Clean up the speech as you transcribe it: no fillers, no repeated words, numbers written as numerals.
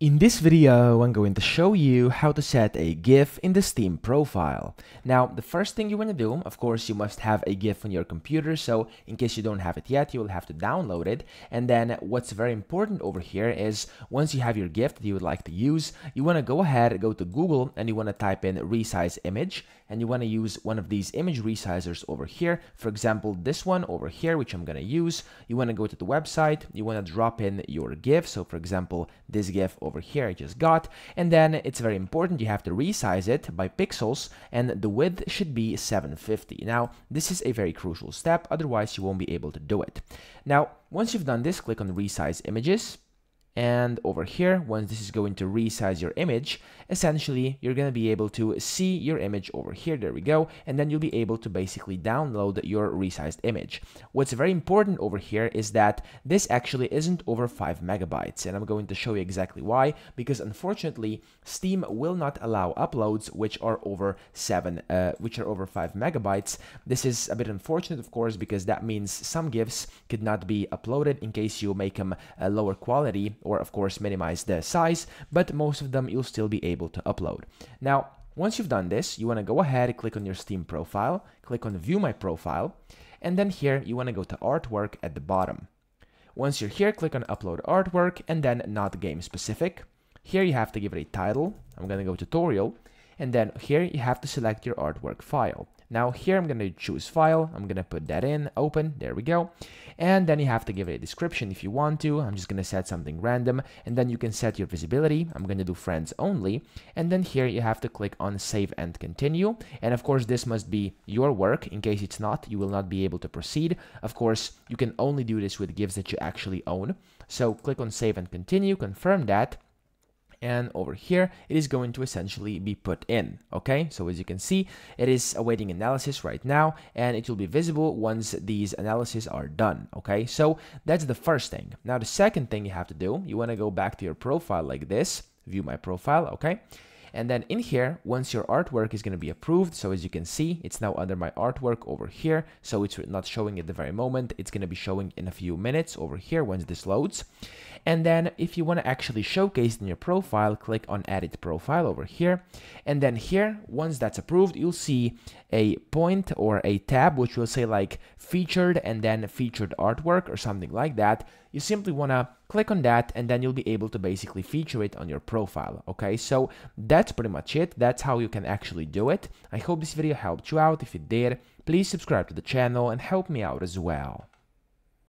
In this video, I'm going to show you how to set a GIF in the Steam profile. Now, the first thing you want to do, of course, you must have a GIF on your computer, so in case you don't have it yet, you'll have to download it. And then what's very important over here is once you have your GIF that you would like to use, you want to go ahead, go to Google, and you want to type in resize image, and you want to use one of these image resizers over here. For example, this one over here, which I'm going to use. You want to go to the website, you want to drop in your GIF, so for example, this GIF over here I just got, and then it's very important you have to resize it by pixels, and the width should be 750. Now, this is a very crucial step, otherwise you won't be able to do it. Now, once you've done this, click on Resize Images, and over here, once this is going to resize your image, essentially, you're going to be able to see your image over here. There we go. And then you'll be able to basically download your resized image. What's very important over here is that this actually isn't over 5 MB. And I'm going to show you exactly why, because unfortunately, Steam will not allow uploads which are over 5 MB. This is a bit unfortunate, of course, because that means some GIFs could not be uploaded in case you make them lower quality, or of course minimize the size, but most of them you'll still be able to upload. Now, once you've done this, you want to go ahead, click on your Steam profile, click on View My Profile, and then here you want to go to Artwork at the bottom. Once you're here, click on Upload Artwork, and then Not Game Specific. Here you have to give it a title. I'm going to go Tutorial, and then here you have to select your artwork file. Now here I'm going to choose file, I'm going to put that in, open, there we go. And then you have to give it a description if you want to. I'm just going to set something random, and then you can set your visibility. I'm going to do friends only. And then here you have to click on save and continue. And of course this must be your work. In case it's not, you will not be able to proceed. Of course, you can only do this with GIFs that you actually own. So click on save and continue, confirm that. And over here, it is going to essentially be put in, okay? So as you can see, it is awaiting analysis right now, and it will be visible once these analyses are done, okay? So that's the first thing. Now, the second thing you have to do, you want to go back to your profile like this, view my profile, okay? And then in here, once your artwork is going to be approved, so as you can see, it's now under my artwork over here, so it's not showing at the very moment, it's going to be showing in a few minutes over here once this loads. And then if you want to actually showcase in your profile, click on edit profile over here, and then here, once that's approved, you'll see a point or a tab which will say like featured and then featured artwork or something like that. You simply want to click on that, and then you'll be able to basically feature it on your profile, okay? So that's pretty much it. That's how you can actually do it. I hope this video helped you out. If it did, please subscribe to the channel and help me out as well.